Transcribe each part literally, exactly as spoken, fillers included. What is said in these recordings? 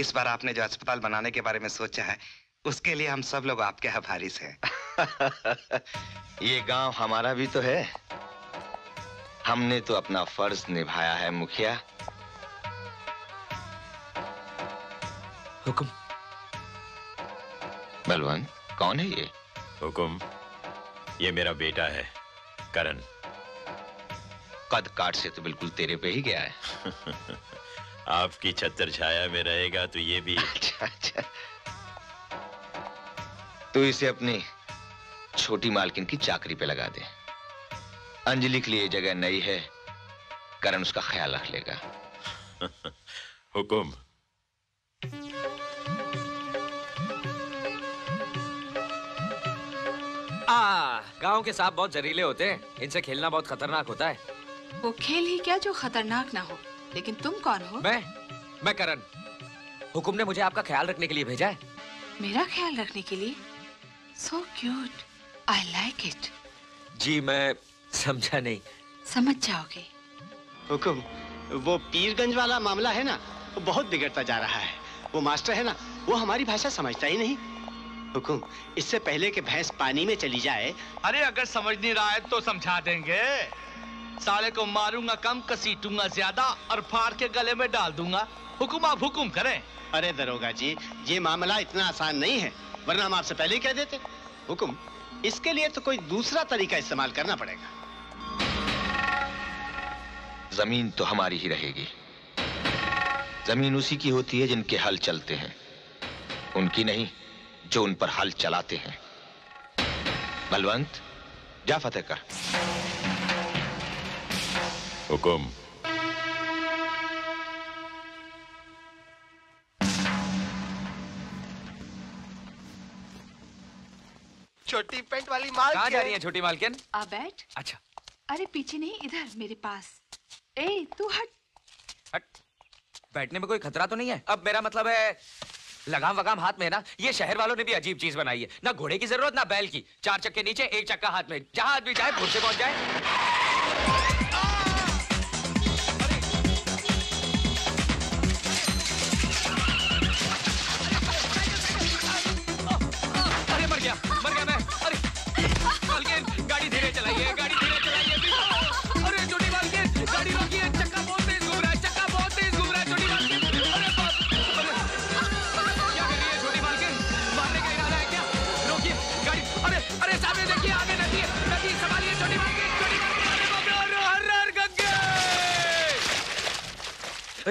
इस बार आपने जो अस्पताल बनाने के बारे में सोचा है उसके लिए हम सब लोग आपके आभारी हैं। ये गांव हमारा भी तो है, हमने तो अपना फर्ज निभाया है मुखिया। हुकुम। बलवंत, कौन है ये? हुकुम, ये मेरा बेटा है करण। कद काट से तो बिल्कुल तेरे पे ही गया है। आपकी छत्र छाया में रहेगा तो ये भी। अच्छा अच्छा, तो इसे अपनी छोटी मालकिन की चाकरी पे लगा दे। अंजलि के लिए जगह नहीं है, करण उसका ख्याल रख लेगा। हुकुम। आ, गांव के सांप बहुत जहरीले होते हैं, इनसे खेलना बहुत खतरनाक होता है। वो खेल ही क्या जो खतरनाक ना हो। लेकिन तुम कौन हो? मैं मैं करण। हुकुम ने मुझे आपका ख्याल रखने के लिए भेजा है। मेरा ख्याल रखने के लिए? So cute, I like it. जी मैं समझा नहीं। समझ जाओगे। हुकुम, वो पीरगंज वाला मामला है ना, बहुत बिगड़ता जा रहा है। वो मास्टर है ना, वो हमारी भाषा समझता ही नहीं। हुकुम, इससे पहले कि भैंस पानी में चली जाए। अरे अगर समझ नहीं रहा है तो समझा देंगे। साले को मारूंगा कम, कसीटूंगा ज्यादा और फाड़ के गले में डाल दूंगा। हुकुम आप हुकुम करें। अरे दरोगा जी, ये मामला इतना आसान नहीं है, वरना हम आपसे पहले ही कह देते। हुकुम, इसके लिए तो कोई दूसरा तरीका इस्तेमाल करना पड़ेगा। जमीन तो हमारी ही रहेगी। जमीन उसी की होती है जिनके हल चलते हैं, उनकी नहीं जो उन पर हल चलाते हैं। बलवंत, जा फतेह कर। हुकुम। छोटी पेंट वाली मालकिन कहाँ जा रही है? छोटी मालकिन आ बैठ। अच्छा, अरे पीछे नहीं, इधर मेरे पास। ए तू हट हट। बैठने में कोई खतरा तो नहीं है? अब मेरा मतलब है लगाम वगाम हाथ में है ना। ये शहर वालों ने भी अजीब चीज बनाई है, ना घोड़े की जरूरत ना बैल की। चार चक्के नीचे, एक चक्का हाथ में, जहां आदमी जाए भूर से पहुंच जाए।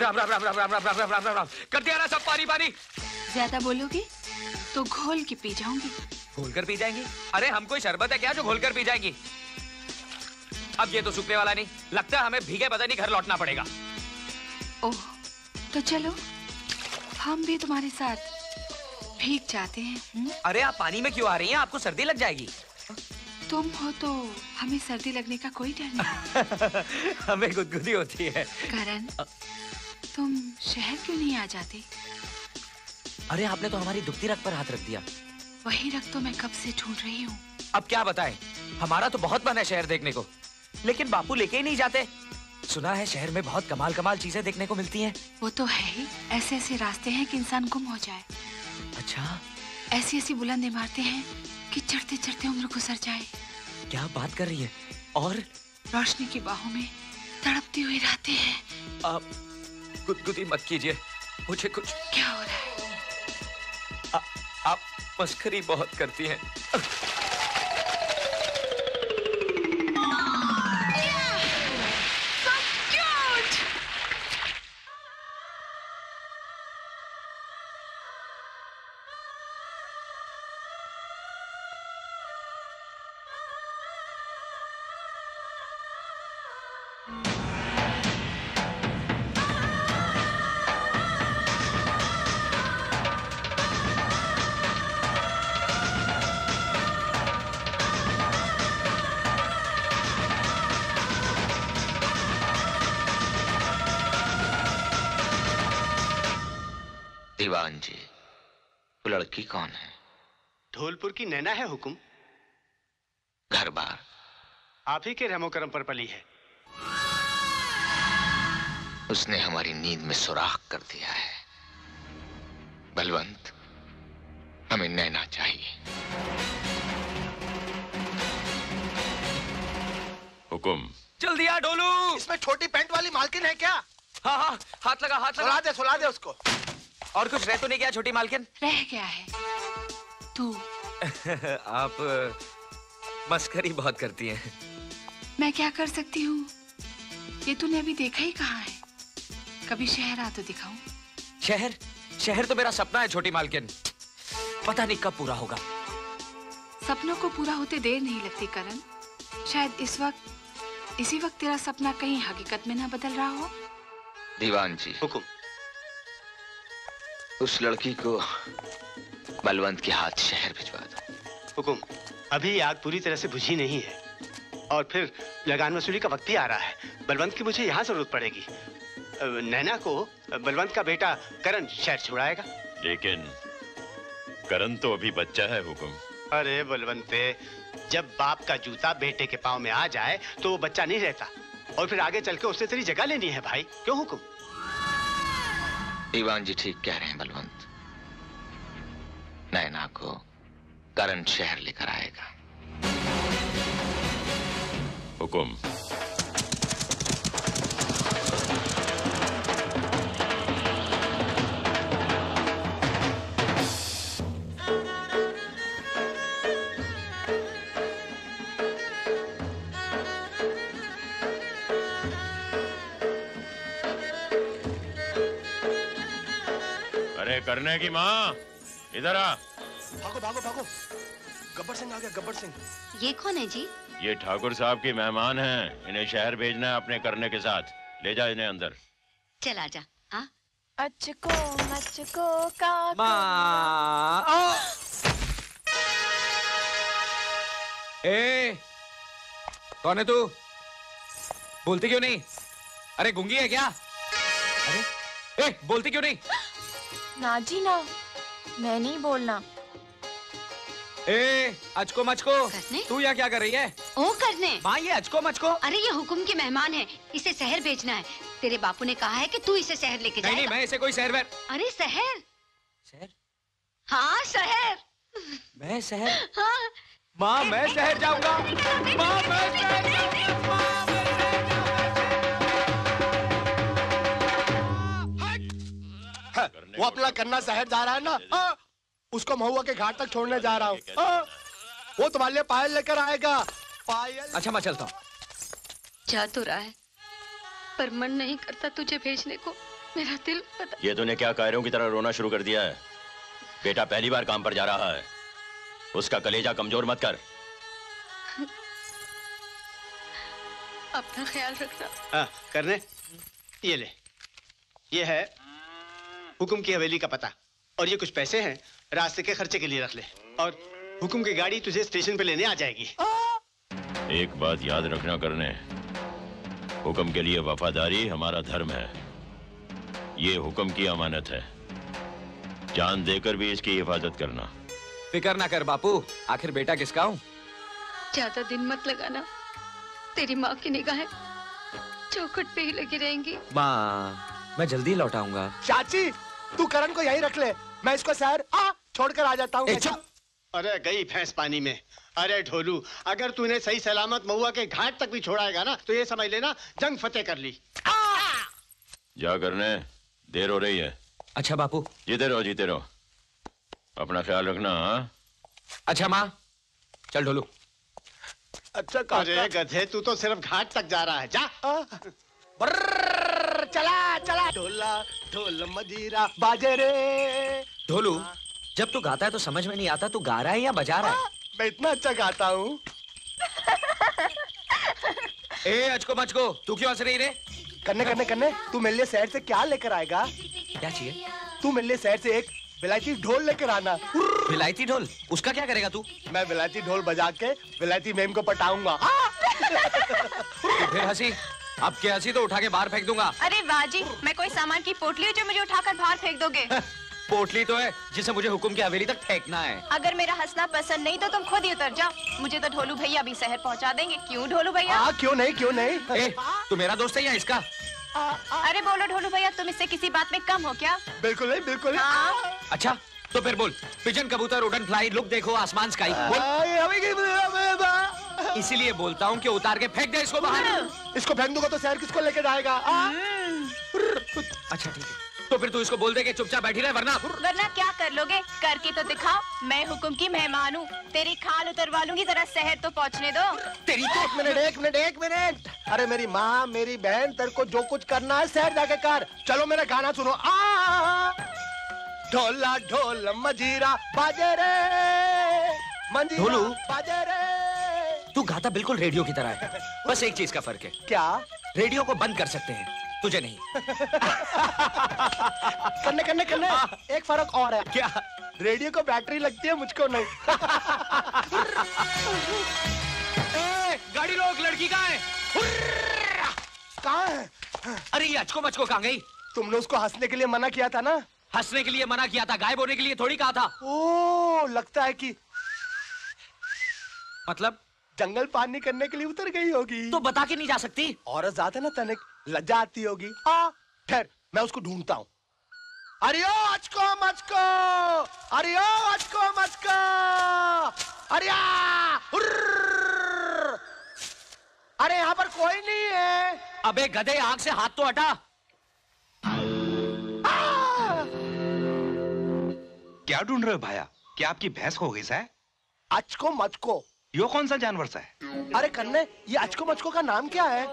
राम राम राम राम राम राम राम राम राम राम। कर दिया ना सब पानी पानी। ज्यादा बोलोगे तो घोल के पी जाऊंगी। घोल कर पी जाएंगी? अरे हम कोई शरबत है क्या जो घोल कर पी जाएंगी? अब ये तो सूखने वाला नहीं लगता है, हमें भीगे बदन ही घर लौटना पड़ेगा। ओह, तो चलो हम भी तुम्हारे साथ भीग जाते हैं। हुँ? अरे आप पानी में क्यों आ रही है? आपको सर्दी लग जाएगी। तुम हो तो हमें सर्दी लगने का कोई डर नहीं। हमें गुदगुदी होती है। करण, तुम शहर क्यों नहीं आ जाते? अरे आपने तो हमारी दुखती रग पर हाथ रख दिया। वही रग तो मैं कब से ढूंढ रही हूँ। अब क्या बताएं, हमारा तो बहुत मन है शहर देखने को, लेकिन बापू लेके ही नहीं जाते। सुना है शहर में बहुत कमाल कमाल चीजें देखने को मिलती हैं। वो तो है ही, ऐसे ऐसे रास्ते हैं कि इंसान गुम हो जाए। अच्छा, ऐसी ऐसी बुलंद इमारतें हैं कि चढ़ते चढ़ते उम्र गुजर जाए। क्या बात कर रही है? और रोशनी की बाहों में तड़पती हुई रातें हैं। आप गुदगुदी मत कीजिए, मुझे कुछ। क्या हो रहा है? आ, आप मस्करी बहुत करती हैं। दीवान जी, वो लड़की कौन है? धौलपुर की नैना है हुकुम। घर बार आप ही के रहमो करम पर पली है। उसने हमारी नींद में सुराख कर दिया है। बलवंत, हमें नैना चाहिए। हुकुम। जल्दी आ डोलू। इसमें छोटी पैंट वाली मालकिन है क्या? हाँ हाँ, हाथ लगा हाथ लगा। सुला दे सुला दे उसको। और कुछ रह तो नहीं गया छोटी मालकिन? रह गया है तू। आप मस्करी बहुत करती हैं। मैं क्या कर सकती हूँ? ये तूने अभी देखा ही कहाँ है? कभी शहर आ तो दिखाऊं। शहर? शहर तो मेरा सपना है छोटी मालकिन। पता नहीं कब पूरा होगा। सपनों को पूरा होते देर नहीं लगती करण। शायद इस वक्त इसी वक्त तेरा सपना कहीं हकीकत में ना बदल रहा हो। दीवान जी। हुकुम। उस लड़की को बलवंत के हाथ शहर भिजवा दो। हुकुम। अभी आग पूरी तरह से बुझी नहीं है और फिर लगान वसूली का वक्त भी आ रहा है। बलवंत की मुझे यहाँ जरूरत पड़ेगी। नैना को बलवंत का बेटा करण शहर छुड़ाएगा। लेकिन करण तो अभी बच्चा है हुकुम। अरे बलवंते, जब बाप का जूता बेटे के पाँव में आ जाए तो वो बच्चा नहीं रहता और फिर आगे चल के उससे तेरी जगह लेनी है भाई। क्यों हुकुम? दीवान जी ठीक कह रहे हैं बलवंत। नैना को करण शहर लेकर आएगा। हुकुम। करने की माँ, इधर आ। भागो भागो भागो, गब्बर सिंह आ गया। गब्बर सिंह। ये कौन है जी? ये ठाकुर साहब की मेहमान हैं। इन्हें शहर भेजना है अपने करने के साथ। ले जा इन्हें अंदर। चला जा। हाँ। अचको मचको का माँ। ए, कौन है तू? बोलती क्यों नहीं? अरे गूंगी है क्या? अरे ए, बोलती क्यों नहीं? ना जी ना, मैं नहीं बोलना। ए, अचको मचको, तू यहाँ क्या कर रही है? ओ करने। माँ ये अचको मचको। अरे ये हुकुम की मेहमान है, इसे शहर भेजना है। तेरे बापू ने कहा है कि तू इसे शहर लेके जाएगा। नहीं मैं इसे कोई शहर में। अरे शहर शहर। हाँ शहर। मैं शहर। हाँ माँ मैं शहर जाऊँगा। माँ मैं वो अपना करना शहर जा रहा है ना। आ, उसको महुआ के घाट तक छोड़ने जा रहा हूँ। वो तुम्हारे लिए पायल लेकर आएगा। पायल। अच्छा मैं चलता हूँ। जा तो रहा है पर मन नहीं करता तुझे भेजने को। मेरा दिल पता। ये तूने क्या कायरों की तरह रोना शुरू कर दिया है? बेटा पहली बार काम पर जा रहा है, उसका कलेजा कमजोर मत कर। अपना ख्याल रखना। आ, करने ये ले, ये है हुकुम की हवेली का पता और ये कुछ पैसे हैं, रास्ते के खर्चे के लिए रख ले। और हुकुम की गाड़ी तुझे स्टेशन पे लेने आ जाएगी। एक बात याद रखना करने, हुकुम के लिए वफादारी हमारा धर्म है। ये हुकुम की अमानत है, जान देकर भी इसकी हिफाजत करना। फिकर ना कर बापू, आखिर बेटा किसका हूँ। ज्यादा दिन मत लगाना, तेरी माँ की निगाहें चौखट पे ही लगी रहेंगी। माँ मैं जल्दी लौटाऊंगा। चाची तू करण को यहीं रख ले, मैं इसको शहर आ छोड़कर आ जाता हूँ। अरे गई भैंस पानी में। अरे ढोलू, अगर तूने सही सलामत महुआ के घाट तक भी छोड़ाएगा ना तो ये समझ लेना जंग फतेह कर ली। आ! जा करने, देर हो रही है। अच्छा बापू। जीते रहो जीते रहो, अपना ख्याल रखना। अच्छा माँ चल ढोलू। अच्छा अरे गधे, तू तो सिर्फ घाट तक जा रहा है। जा चला चला। ढोला ढोल मजीरा बाजे रे। ढोलू जब तू गाता है तो समझ में नहीं आता तू गा रहा है या बजा रहा है। मैं इतना अच्छा गाता हूँ। ए अचको मचको, तू क्यों हंस रही रे? करने करने करने, तू मेरे लिए शहर से क्या लेकर आएगा? क्या चाहिए? तू मेरे लिए शहर से एक विलायती ढोल लेकर आना। विलायती ढोल? उसका क्या करेगा तू? मैं विलायती ढोल बजा के विलायती मेम को पटाऊंगा। फिर हंसी, अब क्या हंसी तो उठा के बाहर फेंक दूंगा। अरे बाजी, मैं कोई सामान की पोटली हूँ जो मुझे उठाकर बाहर फेंक दोगे? पोटली तो है जिसे मुझे हुकुम की हवेली तक फेंकना है। अगर मेरा हंसना पसंद नहीं तो तुम खुद ही उतर जाओ। मुझे तो ढोलू भैया भी शहर पहुँचा देंगे। क्यों ढोलू भैया? आ, क्यों नहीं क्यों नहीं। ए, तू मेरा दोस्त है या इसका? आ, आ, अरे बोलो ढोलू भैया, तुम इससे किसी बात में कम हो क्या? बिल्कुल नहीं, बिल्कुल नहीं। हाँ। अच्छा तो फिर बोल, पिजन, कबूतर, उड़न, फ्लाई, लुक देखो, आसमान, स्काई। इसीलिए बोलता हूँ कि उतार के फेंक दे इसको बाहर। इसको फेंक दूंगा तो शहर किसको लेके जाएगा? अच्छा ठीक है, तो फिर तू इसको बोल दे कि चुपचाप बैठी रहे, वरना वरना क्या कर लोगे? करके तो दिखाओ, मैं हुकुम की मेहमान हूँ। तेरी खाल उतरवा लूंगी, जरा शहर तो पहुँचने दो। तेरी तो एक मिनट एक मिनट एक मिनट अरे मेरी माँ, मेरी बहन, तेरे को जो कुछ करना है शहर जाके कर। चलो मेरा गाना सुनो। आ ढोला ढोल मजीरा बाजे रे मंजीरा बाजे रे। तू गाता बिल्कुल रेडियो की तरह है, बस एक चीज का फर्क है। क्या? रेडियो को बंद कर सकते हैं, तुझे नहीं। करने करने करने एक फर्क और है। क्या? रेडियो को बैटरी लगती है, मुझको नहीं। ए, गाड़ी रोक, लड़की कहाँ है? कहाँ है? अरे ये अचको मचको कहाँ गई? तुमने उसको हंसने के लिए मना किया था ना। हंसने के लिए मना किया था, गायब होने के लिए थोड़ी कहा था। ओ, लगता है कि मतलब जंगल पानी करने के लिए उतर गई होगी। तो बता के नहीं जा सकती? औरत जाते ना तनिक लज्जा आती होगी। आ, फिर मैं उसको ढूंढता हूँ। अरे ओ अचको मचको, अरे ओ अचको मचको, अरे अरे यहाँ पर कोई नहीं है। अबे गधे, आग से हाथ तो हटा। क्या ढूंढ रहे हो भाया? क्या आपकी भैंस खो गई है? अचको मचको यो कौन सा जानवर सा है? अरे कन्ने, ये अचको मचको का नाम क्या है?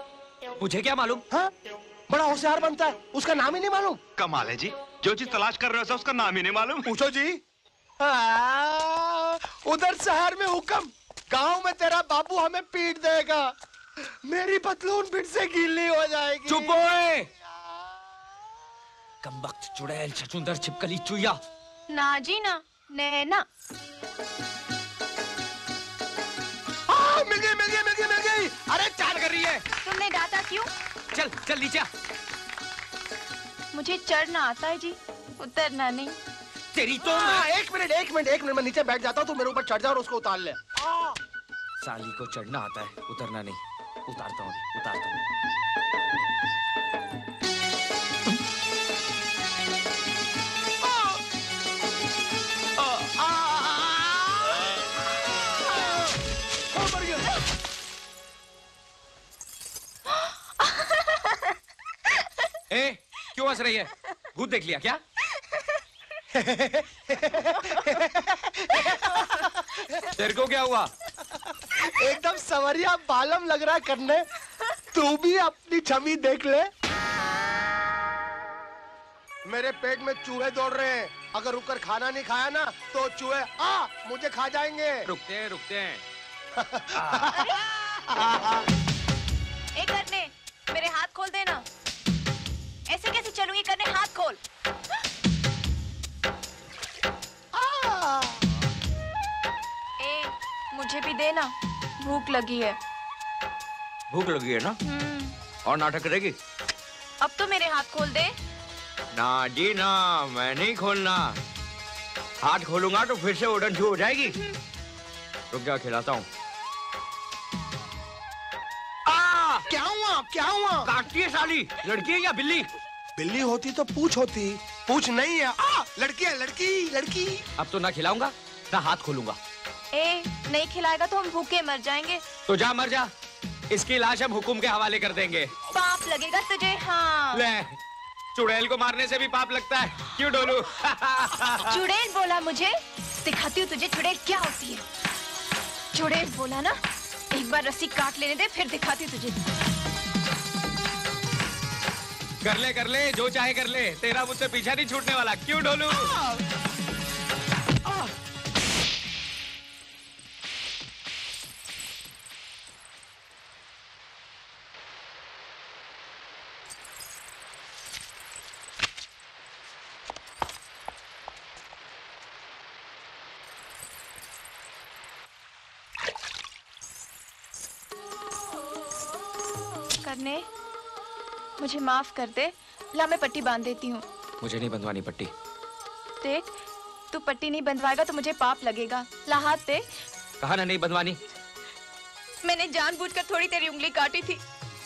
मुझे क्या मालूम। हाँ? बड़ा होशियार बनता है, उसका नाम ही नहीं मालूम। कमाल है जी, जो चीज तलाश कर रहे हो उसका नाम ही नहीं मालूम। पूछो जी। उधर शहर में हुक्म, गांव में तेरा बाबू हमें पीट देगा। मेरी पतलून फिर से गीली हो जाएगी। चुप होए। कमबख्त, चुड़ैल, छछूंदर, छिपकली, चूया। ना जी ना, नैना। मिल गई मिल गई मिल गई मिल गई। अरे चाल कर रही है। तुमने डांटा क्यों? चल चल नीचे। मुझे चढ़ना आता है जी, उतरना नहीं। तेरी तो मैं... एक मिनट एक मिनट एक मिनट मैं नीचे बैठ जाता हूँ, तू मेरे ऊपर चढ़ जा और उसको उतार ले। साली को चढ़ना आता है, उतरना नहीं। उतारता हूँ उतारता हूँ ए, क्यों हंस रही है? भूत देख लिया क्या? तेरे को क्या हुआ? एकदम सवरिया बालम लग रहा करने। तू भी अपनी छवि देख ले। मेरे पेट में चूहे दौड़ रहे हैं, अगर रुककर खाना नहीं खाया ना तो चूहे आ मुझे खा जाएंगे। रुकते हैं रुकते हैं। एक करने, मेरे हाथ खोल देना। ऐसे कैसे चलूंगी करने? हाथ खोल। ए, मुझे भी देना, भूख लगी है। भूख लगी है ना? और नाटक करेगी? अब तो मेरे हाथ खोल दे। ना जी ना, मैं नहीं खोलना। हाथ खोलूंगा तो फिर से उड़न छू हो जाएगी। रुक जा, खिलाता हूँ। क्या हुआ क्या हुआ? काटती है साली। लड़की है या बिल्ली? बिल्ली होती तो पूछ होती, पूछ नहीं है। आ, लड़की है लड़की लड़की। अब तो ना खिलाऊंगा ना हाथ खोलूंगा। ए, नहीं खिलाएगा तो हम भूखे मर जाएंगे। तो जा मर जा, इसकी लाश हम हुकुम के हवाले कर देंगे। पाप लगेगा तुझे। हाँ ले, चुड़ैल को मारने से भी पाप लगता है। क्यों डोलू? चुड़ैल बोला मुझे, दिखाती हूँ तुझे चुड़ैल क्या होती है। चुड़ैल बोला ना, एक बार रस्सी काट लेने दे, फिर दिखाती हूँ तुझे। कर ले कर ले, जो चाहे कर ले, तेरा मुझसे पीछा नहीं छूटने वाला। क्यों ढोलू? करने, मुझे माफ कर दे, ला मैं पट्टी बांध देती हूँ। मुझे नहीं बंधवानी पट्टी। देख, तू पट्टी नहीं बंधवाएगा तो मुझे पाप लगेगा। ला हाथ दे। कहा ना नहीं बंधवानी। मैंने जानबूझकर थोड़ी तेरी उंगली काटी थी।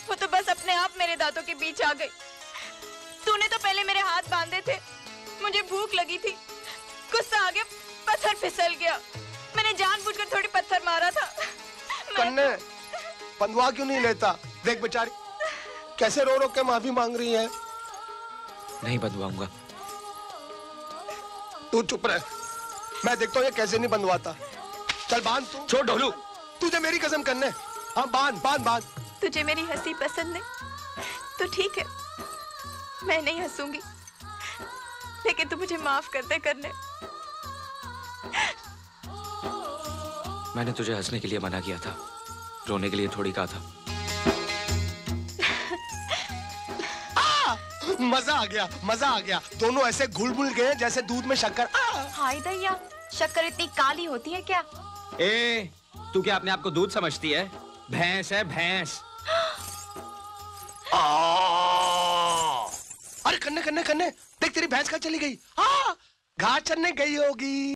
वो तो बस अपने आप मेरे दांतों के बीच आ गई। तूने तो पहले मेरे हाथ बांधे थे, मुझे भूख लगी थी, गुस्सा आ गया, पत्थर फिसल गया। मैंने जानबूझकर थोड़ी पत्थर मारा था। कन्ने, बंधवा क्यों नहीं लेता? देख बेचारी कैसे रो रो के माफी मांग रही है। नहीं बंधवाऊंगा। तू चुप रह, मैं देखता हूँ ये कैसे नहीं बंधवाता। चल बांध तू। छोड़ ढोलू, तुझे मेरी कसम कन्ने। हाँ बांध बांध बांध। तुझे मेरी हंसी पसंद नहीं तो ठीक है, मैं नहीं हंसूंगी, लेकिन तू मुझे माफ कर दे करने। मैंने तुझे हंसने के लिए मना किया था, रोने के लिए थोड़ी कहा था। आ, मजा आ गया, मजा आ गया। दोनों ऐसे घुल-मुल गए जैसे दूध में शक्कर। हाय दैया, शक्कर इतनी काली होती है क्या? ए, तू क्या अपने आप को दूध समझती है? भैंस है भैंस। अरे कन्ने कन्ने कन्ने, देख तेरी भैंस कहाँ चली गई? हाँ, घाट चरने गई होगी।